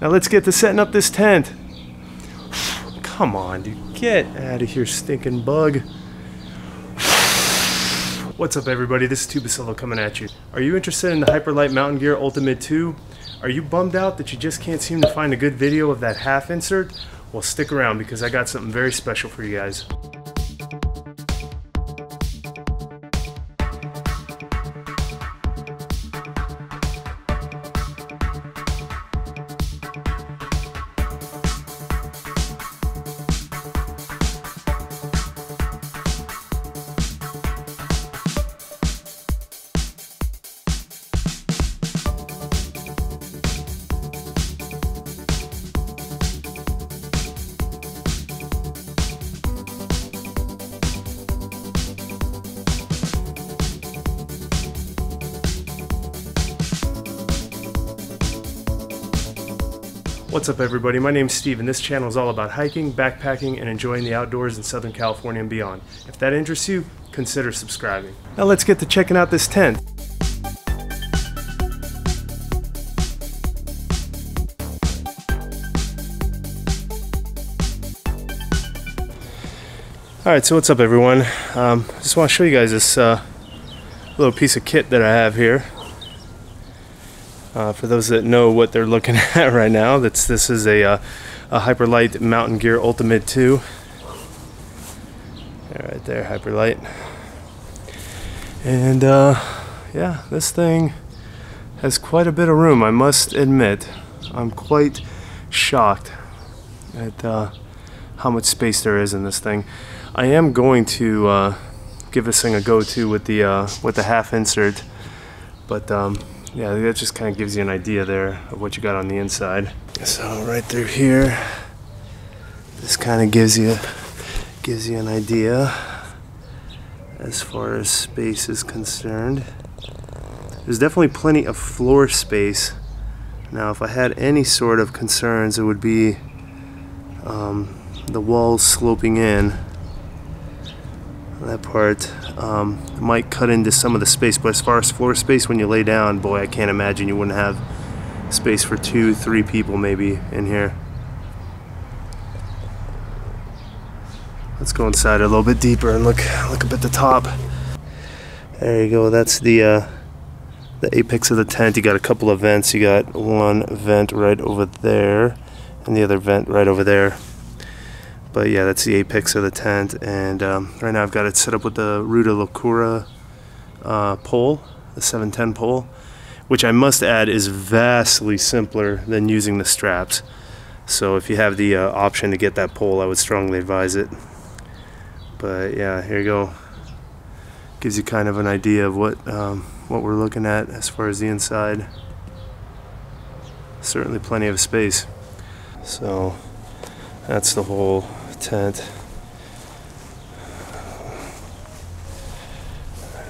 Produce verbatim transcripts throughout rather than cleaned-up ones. Now let's get to setting up this tent. Come on, dude. Get out of here, stinking bug. What's up, everybody? This is Tubasillo coming at you. Are you interested in the Hyperlite Mountain Gear Ultamid two? Are you bummed out that you just can't seem to find a good video of that half insert? Well, stick around because I got something very special for you guys. What's up, everybody? My name's Steve and this channel is all about hiking, backpacking, and enjoying the outdoors in Southern California and beyond. If that interests you, consider subscribing. Now let's get to checking out this tent. Alright, so what's up, everyone? Um, just want to show you guys this uh, little piece of kit that I have here. Uh, for those that know what they're looking at right now, that's this is a, uh, a Hyperlite Mountain Gear Ultamid two. Yeah, right there, Hyperlite. And uh, yeah, this thing has quite a bit of room, I must admit. I'm quite shocked at uh, how much space there is in this thing. I am going to uh, give this thing a go-to with the uh, with the half insert, but. Um, Yeah, that just kind of gives you an idea there of what you got on the inside. So right through here, this kind of gives you gives you an idea as far as space is concerned. There's definitely plenty of floor space. Now, if I had any sort of concerns, it would be um, the walls sloping in. That part um, might cut into some of the space, but as far as floor space, when you lay down, boy, I can't imagine you wouldn't have space for two, three people maybe in here. Let's go inside a little bit deeper and look look up at the top. There you go. That's the uh, the apex of the tent. You got a couple of vents. You got one vent right over there, and the other vent right over there. But yeah, that's the apex of the tent, and um, right now I've got it set up with the Ruta Locura uh, pole, the seven ten pole, which I must add is vastly simpler than using the straps. So if you have the uh, option to get that pole, I would strongly advise it. But yeah, here you go. Gives you kind of an idea of what um, what we're looking at as far as the inside. Certainly plenty of space. So that's the whole tent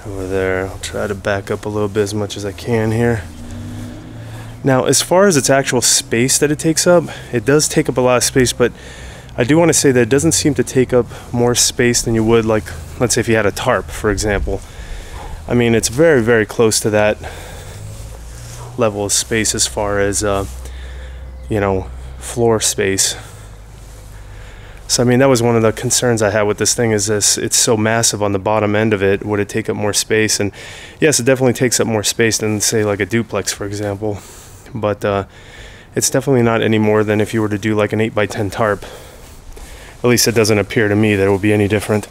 over there. I'll try to back up a little bit as much as I can here. Now, as far as its actual space that it takes up, it does take up a lot of space, but I do want to say that it doesn't seem to take up more space than you would, like, let's say if you had a tarp, for example. I mean, it's very, very close to that level of space as far as uh, you know, floor space. So I mean, that was one of the concerns I had with this thing, is this, it's so massive on the bottom end of it, would it take up more space? And yes, it definitely takes up more space than, say, like a duplex, for example. But uh, it's definitely not any more than if you were to do like an eight by ten tarp. At least it doesn't appear to me that it would be any different.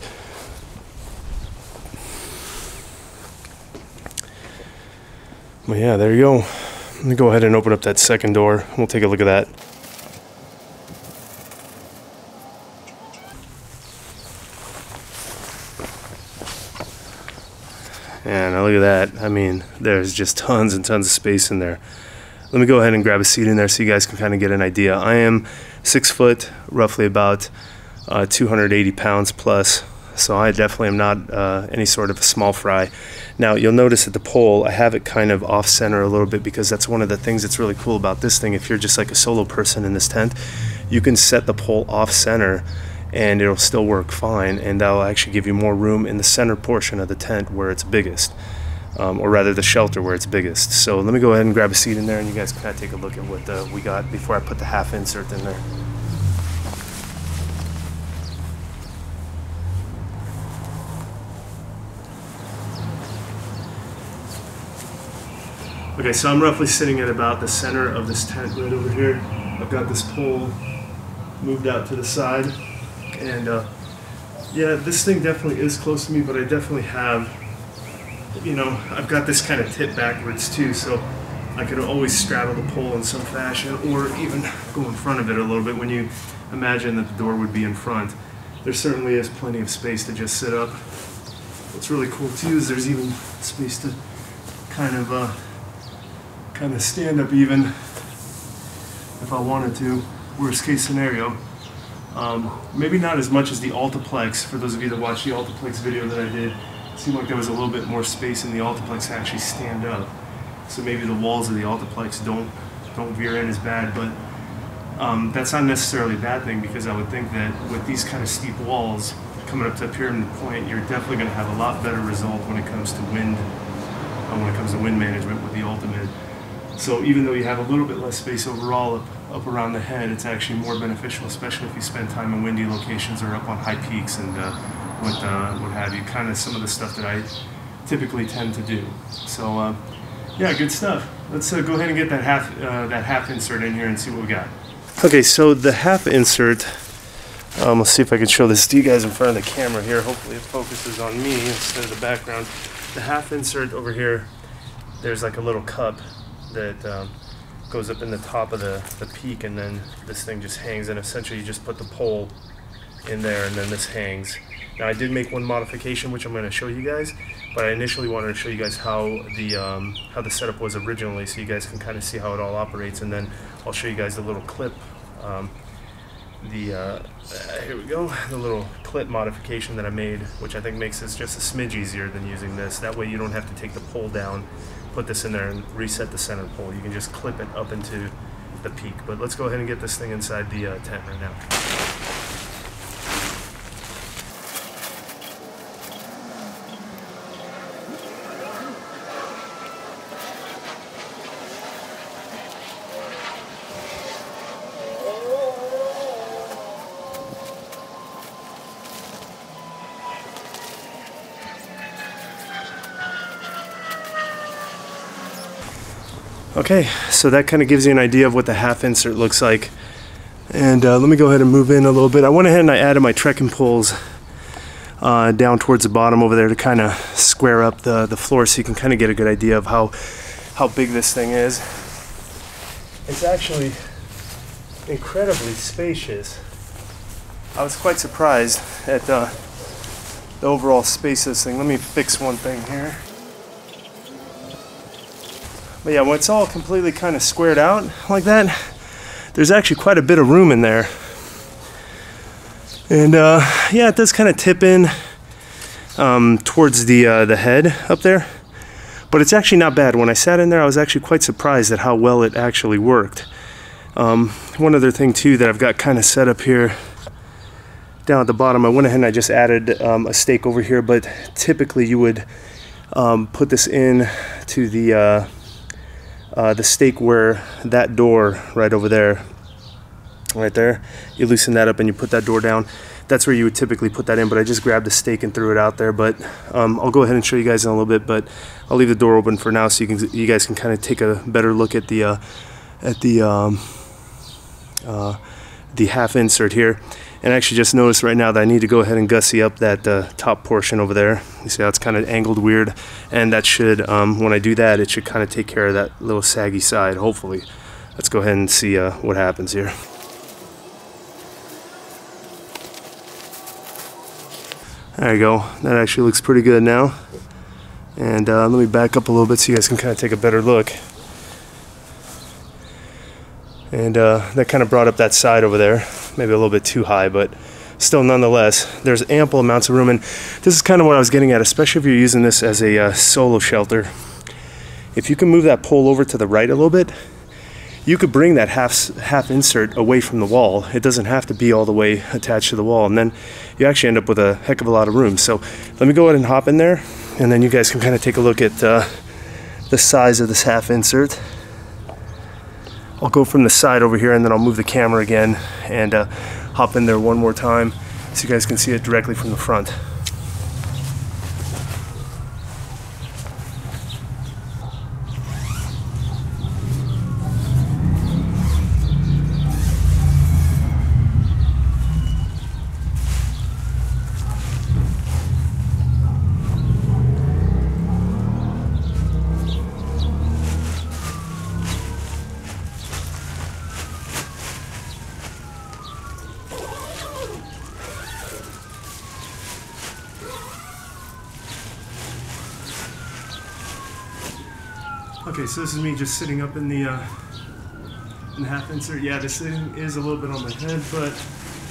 But yeah, there you go. I'm gonna go ahead and open up that second door. We'll take a look at that. And look at that. I mean, there's just tons and tons of space in there. Let me go ahead and grab a seat in there so you guys can kind of get an idea. I am six foot, roughly about uh, two hundred eighty pounds plus, so I definitely am not uh, any sort of a small fry. Now, you'll notice at the pole, I have it kind of off center a little bit, because that's one of the things that's really cool about this thing. If you're just like a solo person in this tent, you can set the pole off center and it'll still work fine, and that'll actually give you more room in the center portion of the tent where it's biggest. um, or rather the shelter where it's biggest. So let me go ahead and grab a seat in there, and you guys can kind of take a look at what uh, we got before I put the half insert in there. Okay, so I'm roughly sitting at about the center of this tent right over here. I've got this pole moved out to the side, and uh, yeah, this thing definitely is close to me, but I definitely have, you know, I've got this kind of tip backwards too, so I can always straddle the pole in some fashion, or even go in front of it a little bit. When you imagine that the door would be in front, there certainly is plenty of space to just sit up. What's really cool too is there's even space to kind of uh, kind of stand up even if I wanted to, worst case scenario. Um, maybe not as much as the Altaplex. For those of you that watched the Altaplex video that I did, it seemed like there was a little bit more space in the Altaplex to actually stand up. So maybe the walls of the Altaplex don't, don't veer in as bad, but um, that's not necessarily a bad thing, because I would think that with these kind of steep walls coming up to a pyramid point, you're definitely going to have a lot better result when it comes to wind, uh, when it comes to wind management with the Ultamid. So even though you have a little bit less space overall up, up around the head, it's actually more beneficial, especially if you spend time in windy locations or up on high peaks and uh, what, uh, what have you, kind of some of the stuff that I typically tend to do. So uh, yeah, good stuff. Let's uh, go ahead and get that half, uh, that half insert in here and see what we got. Okay, so the half insert, um, let's see if I can show this to you guys in front of the camera here. Hopefully it focuses on me instead of the background. The half insert over here, there's like a little cup that um, goes up in the top of the, the peak, and then this thing just hangs, and essentially you just put the pole in there and then this hangs. Now I did make one modification which I'm going to show you guys, but I initially wanted to show you guys how the um, how the setup was originally, so you guys can kind of see how it all operates, and then I'll show you guys the little clip, um, the uh, here we go, the little clip modification that I made, which I think makes this just a smidge easier than using this. That way you don't have to take the pole down, put this in there, and reset the center pole. You can just clip it up into the peak. But let's go ahead and get this thing inside the uh, tent right now. Okay, so that kind of gives you an idea of what the half insert looks like. And uh, let me go ahead and move in a little bit. I went ahead and I added my trekking poles uh, down towards the bottom over there to kind of square up the, the floor, so you can kind of get a good idea of how, how big this thing is. It's actually incredibly spacious. I was quite surprised at uh, the overall space of this thing. Let me fix one thing here. But yeah, when it's all completely kind of squared out like that, there's actually quite a bit of room in there. And uh, yeah, it does kind of tip in um, towards the, uh, the head up there, but it's actually not bad. When I sat in there, I was actually quite surprised at how well it actually worked. Um, one other thing too that I've got kind of set up here down at the bottom, I went ahead and I just added um, a stake over here, but typically you would um, put this in to the uh, Uh, the stake where that door right over there, right there, you loosen that up and you put that door down. That's where you would typically put that in, but I just grabbed a stake and threw it out there. But um, I'll go ahead and show you guys in a little bit, but I'll leave the door open for now so you can, you guys can kind of take a better look at the uh, at the um, uh, the half insert here. And I actually just noticed right now that I need to go ahead and gussy up that uh, top portion over there. You see how it's kind of angled weird, and that should, um, when I do that, it should kind of take care of that little saggy side, hopefully. Let's go ahead and see uh, what happens here. There you go, that actually looks pretty good now. And uh, let me back up a little bit so you guys can kind of take a better look. And uh, that kind of brought up that side over there, maybe a little bit too high, but still nonetheless, there's ample amounts of room. And this is kind of what I was getting at, especially if you're using this as a uh, solo shelter. If you can move that pole over to the right a little bit, you could bring that half, half insert away from the wall. It doesn't have to be all the way attached to the wall, and then you actually end up with a heck of a lot of room. So let me go ahead and hop in there, and then you guys can kind of take a look at uh, the size of this half insert. I'll go from the side over here and then I'll move the camera again and uh, hop in there one more time so you guys can see it directly from the front. Okay, so this is me just sitting up in the, uh, in the half insert. Yeah, this thing is a little bit on my head, but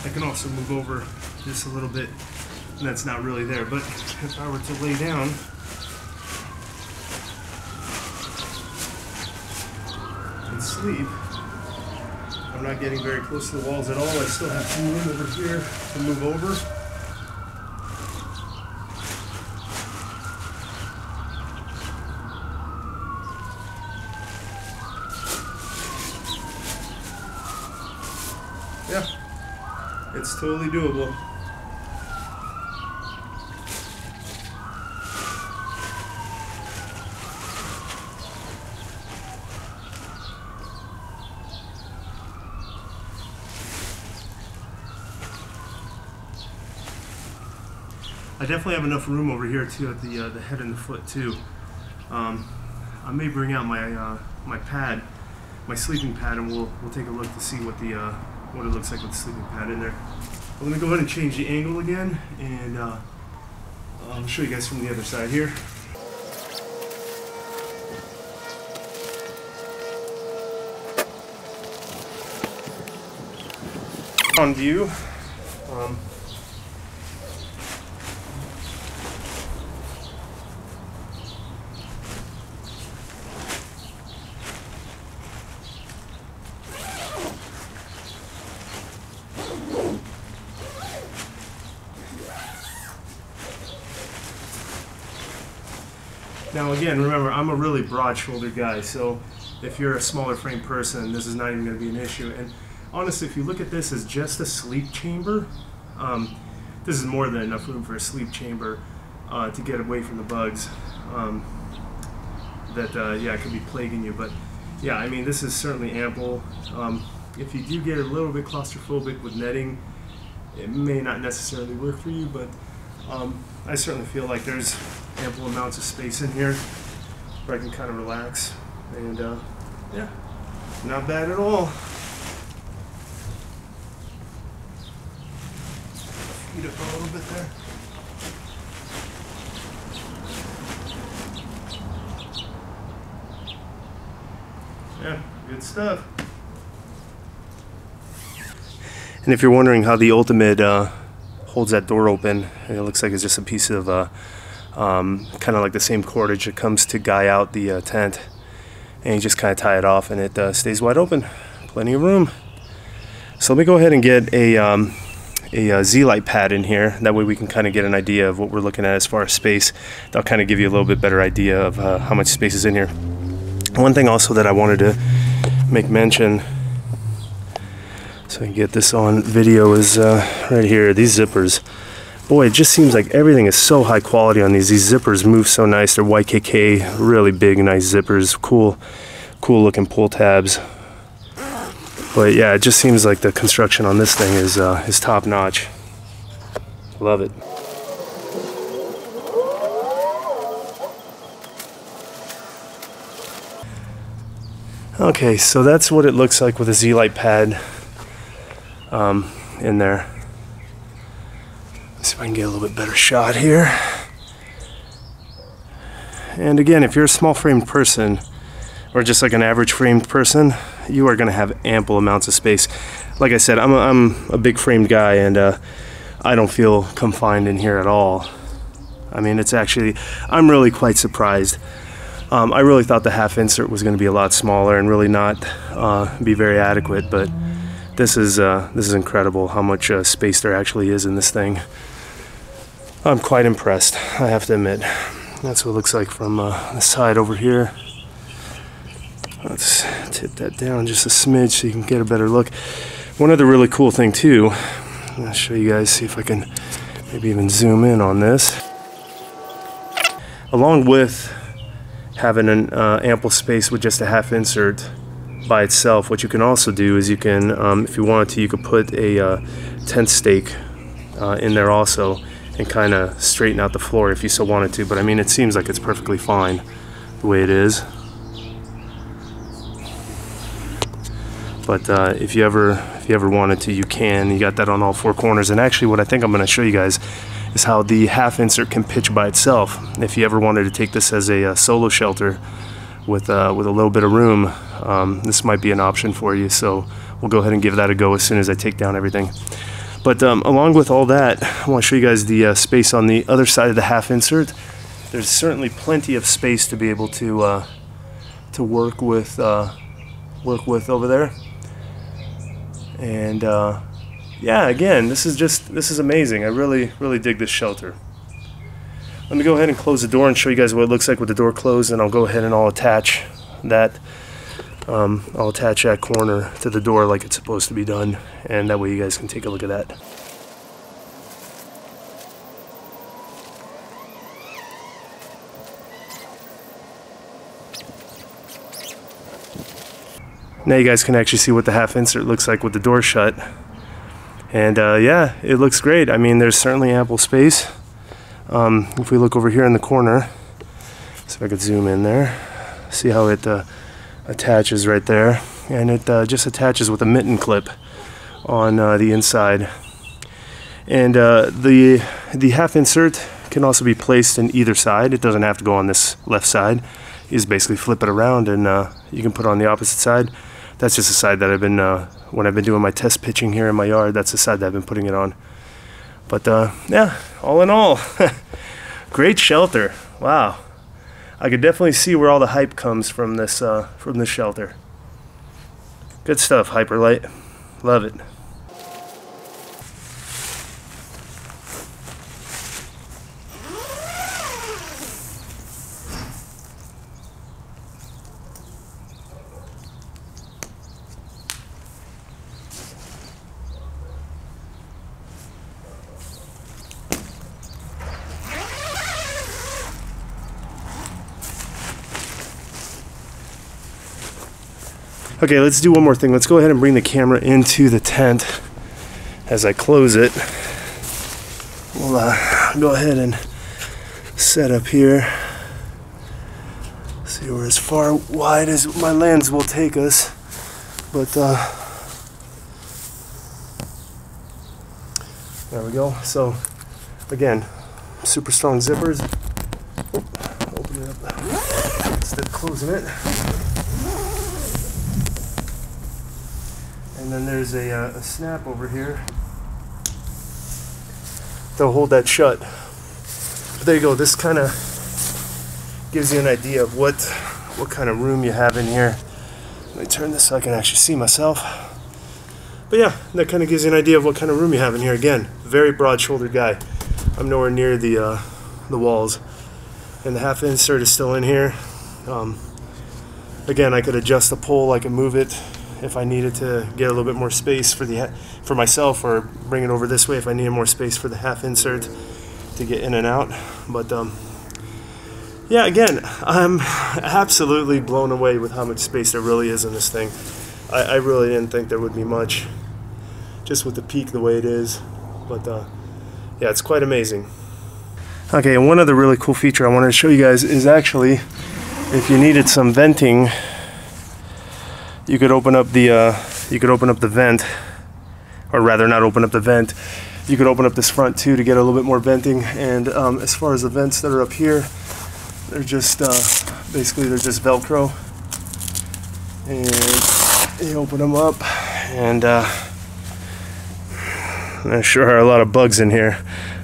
I can also move over just a little bit, and that's not really there. But if I were to lay down, and sleep, I'm not getting very close to the walls at all. I still have some room over here to move over. Yeah, it's totally doable. I definitely have enough room over here too at the uh, the head and the foot too. Um, I may bring out my uh, my pad, my sleeping pad, and we'll we'll take a look to see what the uh, what it looks like with the sleeping pad in there. I'm gonna go ahead and change the angle again, and uh, I'll show you guys from the other side here. On view. Um, Now again, remember, I'm a really broad-shouldered guy, so if you're a smaller frame person, this is not even going to be an issue. And honestly, if you look at this as just a sleep chamber, um, this is more than enough room for a sleep chamber uh, to get away from the bugs um, that, uh, yeah, could be plaguing you. But yeah, I mean, this is certainly ample. Um, if you do get a little bit claustrophobic with netting, it may not necessarily work for you, but um, I certainly feel like there's ample amounts of space in here where I can kind of relax, and uh, yeah, not bad at all. Feet up a little bit there. Yeah, good stuff. And if you're wondering how the Ultamid uh, holds that door open, it looks like it's just a piece of uh, Um, kind of like the same cordage that comes to guy out the uh, tent, and you just kind of tie it off and it uh, stays wide open. Plenty of room. So let me go ahead and get a, um, a uh, Z-Lite pad in here. That way we can kind of get an idea of what we're looking at as far as space. That'll kind of give you a little bit better idea of uh, how much space is in here. One thing also that I wanted to make mention, so I can get this on video, is uh, right here, these zippers. Boy, it just seems like everything is so high quality on these. These zippers move so nice. They're Y K K, really big, nice zippers. Cool, cool looking pull tabs. But yeah, it just seems like the construction on this thing is uh, is top notch. Love it. Okay, so that's what it looks like with a Z-Lite pad um, in there. See if I can get a little bit better shot here. And again, if you're a small framed person, or just like an average framed person, you are going to have ample amounts of space. Like I said, I'm a, I'm a big framed guy, and uh, I don't feel confined in here at all. I mean, it's actually, I'm really quite surprised. Um, I really thought the half insert was going to be a lot smaller and really not uh, be very adequate, but this is uh, this is incredible how much uh, space there actually is in this thing. I'm quite impressed, I have to admit. That's what it looks like from uh, the side over here. Let's tip that down just a smidge so you can get a better look. One other really cool thing too, I'm going to show you guys, see if I can maybe even zoom in on this. Along with having an uh, ample space with just a half insert by itself, what you can also do is you can, um, if you wanted to, you could put a uh, tent stake uh, in there also and kind of straighten out the floor if you so wanted to. But I mean, it seems like it's perfectly fine the way it is. But uh, if you ever if you ever wanted to, you can. You got that on all four corners. And actually, what I think I'm going to show you guys is how the half insert can pitch by itself. If you ever wanted to take this as a, a solo shelter with uh, with a little bit of room, um, this might be an option for you. So we'll go ahead and give that a go as soon as I take down everything. But um, along with all that, I want to show you guys the uh, space on the other side of the half insert. There's certainly plenty of space to be able to uh, to work with uh, work with over there. And uh, yeah, again, this is just this is amazing. I really really dig this shelter. Let me go ahead and close the door and show you guys what it looks like with the door closed, and I'll go ahead and I'll attach that um, I'll attach that corner to the door like it's supposed to be done, and that way you guys can take a look at that. Now you guys can actually see what the half insert looks like with the door shut. And uh, yeah, it looks great. I mean, there's certainly ample space. Um, if we look over here in the corner, see if I could zoom in there, see how it uh, attaches right there. And it uh, just attaches with a mitten clip on uh, the inside. And uh, the, the half insert can also be placed in either side. It doesn't have to go on this left side. You just basically flip it around and uh, you can put it on the opposite side. That's just the side that I've been, uh, when I've been doing my test pitching here in my yard, that's the side that I've been putting it on. But uh, yeah, all in all, great shelter. Wow. I could definitely see where all the hype comes from this, uh, from this shelter. Good stuff, Hyperlite. Love it. Okay, let's do one more thing. Let's go ahead and bring the camera into the tent as I close it. We'll uh, go ahead and set up here. See, we're as far wide as my lens will take us. But, uh, there we go. So, again, super strong zippers. Open it up instead of closing it. And then there's a, uh, a snap over here to hold that shut. But there you go. This kind of gives you an idea of what what kind of room you have in here. Let me turn this so I can actually see myself. But yeah, that kind of gives you an idea of what kind of room you have in here. Again, very broad-shouldered guy. I'm nowhere near the uh, the walls, and the half insert is still in here. Um, again, I could adjust the pole. I could move it if I needed to get a little bit more space for the for myself, or bring it over this way if I needed more space for the half insert to get in and out. But um, yeah, again, I'm absolutely blown away with how much space there really is in this thing. I, I really didn't think there would be much, just with the peak the way it is. But uh, yeah, it's quite amazing. Okay, and one other really cool feature I wanted to show you guys is actually, if you needed some venting, you could open up the uh, you could open up the vent, or rather not open up the vent. You could open up this front too to get a little bit more venting. And um, as far as the vents that are up here, they're just uh, basically they're just Velcro, and you open them up, and uh, there sure are a lot of bugs in here.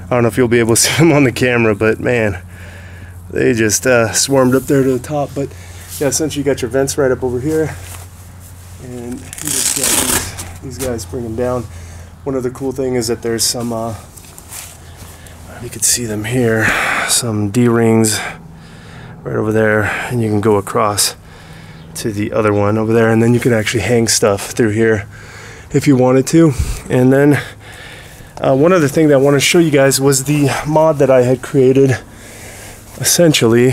I don't know if you'll be able to see them on the camera, but man, they just uh, swarmed up there to the top. But yeah, since you got your vents right up over here. And you just got these, these guys bring them down. One other cool thing is that there's some, uh, you can see them here, some D-rings right over there, and you can go across to the other one over there, and then you can actually hang stuff through here if you wanted to. And then uh, one other thing that I want to show you guys was the mod that I had created. Essentially,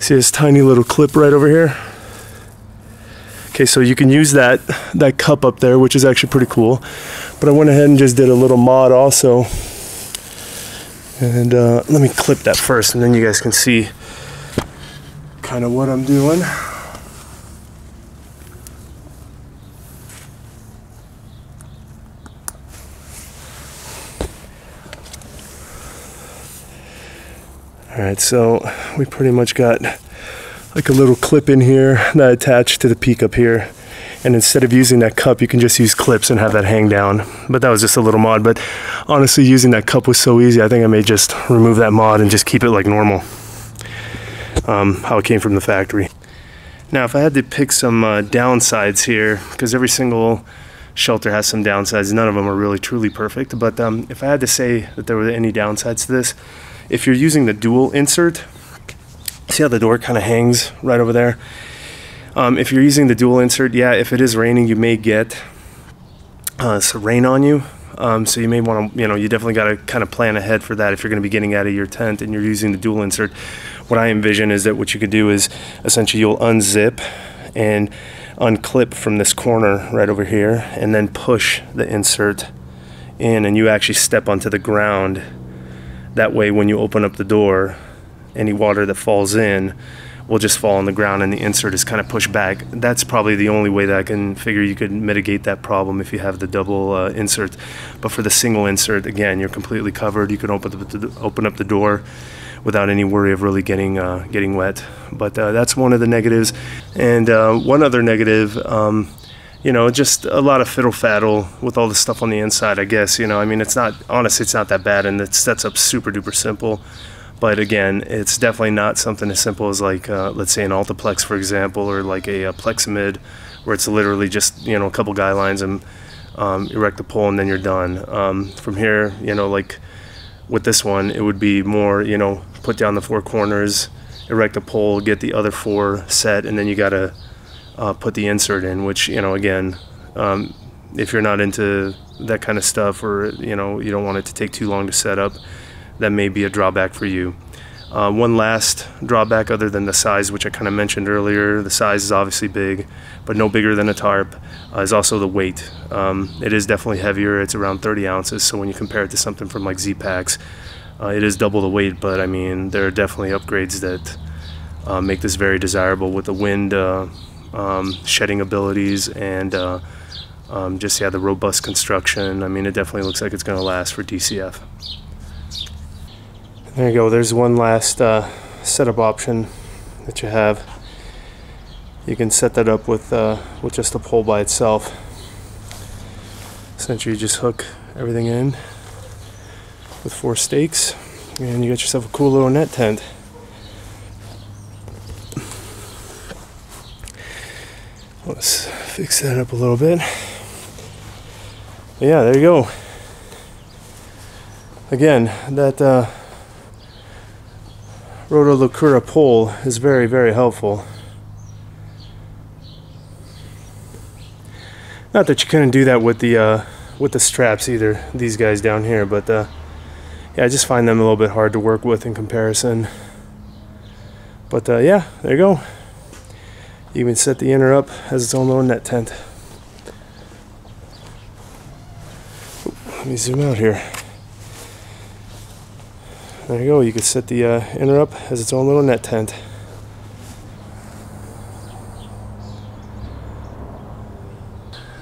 see this tiny little clip right over here? Okay, so you can use that that cup up there, which is actually pretty cool. But I went ahead and just did a little mod also. And uh, let me clip that first, and then you guys can see kind of what I'm doing. Alright, so we pretty much got like a little clip in here that I attached to the peak up here. And instead of using that cup, you can just use clips and have that hang down. But that was just a little mod. But honestly, using that cup was so easy, I think I may just remove that mod and just keep it like normal. Um, how it came from the factory. Now, if I had to pick some uh, downsides here, because every single shelter has some downsides, none of them are really truly perfect. But um, if I had to say that there were any downsides to this, if you're using the dual insert, see how the door kind of hangs right over there? Um, if you're using the dual insert, yeah, if it is raining, you may get uh, some rain on you. Um, so you may want to, you know, you definitely got to kind of plan ahead for that if you're going to be getting out of your tent and you're using the dual insert. What I envision is that what you could do is essentially you'll unzip and unclip from this corner right over here and then push the insert in, and you actually step onto the ground. That way, when you open up the door, any water that falls in will just fall on the ground and the insert is kind of pushed back. That's probably the only way that I can figure you could mitigate that problem if you have the double uh, insert. But for the single insert, again, you're completely covered. You can open up the, open up the door without any worry of really getting uh, getting wet. But uh, that's one of the negatives. And uh, one other negative, um, you know, just a lot of fiddle-faddle with all the stuff on the inside, I guess. You know, I mean, it's not, honestly, it's not that bad, and it sets up super-duper simple. But again, it's definitely not something as simple as like, uh, let's say an Altaplex, for example, or like a, a Plexamid, where it's literally just, you know, a couple guy lines and um, erect the pole and then you're done. Um, from here, you know, like with this one, it would be more, you know, put down the four corners, erect the pole, get the other four set, and then you gotta uh, put the insert in, which, you know, again, um, if you're not into that kind of stuff, or, you know, you don't want it to take too long to set up, that may be a drawback for you. Uh, one last drawback, other than the size, which I kind of mentioned earlier, the size is obviously big, but no bigger than a tarp, uh, is also the weight. Um, it is definitely heavier. It's around thirty ounces, so when you compare it to something from like Z-packs, uh, it is double the weight, but I mean, there are definitely upgrades that uh, make this very desirable with the wind uh, um, shedding abilities and uh, um, just, yeah, the robust construction. I mean, it definitely looks like it's going to last for D C F. There you go, there's one last uh, setup option that you have. You can set that up with, uh, with just a pole by itself. Essentially, you just hook everything in with four stakes, and you get yourself a cool little net tent. Let's fix that up a little bit. But yeah, there you go. Again, that uh, Ruta Locura pole is very, very helpful. Not that you couldn't do that with the uh, with the straps either, these guys down here, but uh, yeah, I just find them a little bit hard to work with in comparison. But uh, yeah, there you go. You can set the inner up as its own little net tent. Let me zoom out here. There you go, you can set the uh, inner up as its own little net tent.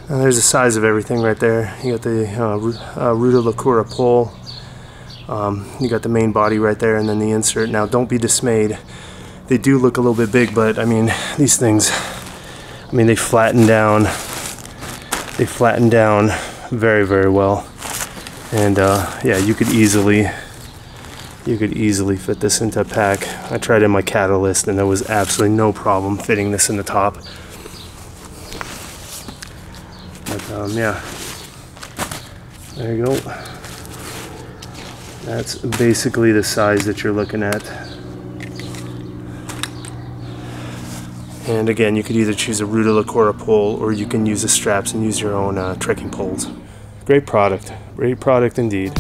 Now there's the size of everything right there. You got the uh, uh, Ruta Locura pole, um, you got the main body right there, and then the insert. Now don't be dismayed, they do look a little bit big, but I mean, these things, I mean, they flatten down, they flatten down very, very well. And uh, yeah, you could easily You could easily fit this into a pack. I tried in my Catalyst and there was absolutely no problem fitting this in the top. But um, yeah, there you go. That's basically the size that you're looking at. And again, you could either choose a Ruta Locura pole, or you can use the straps and use your own uh, trekking poles. Great product, great product indeed.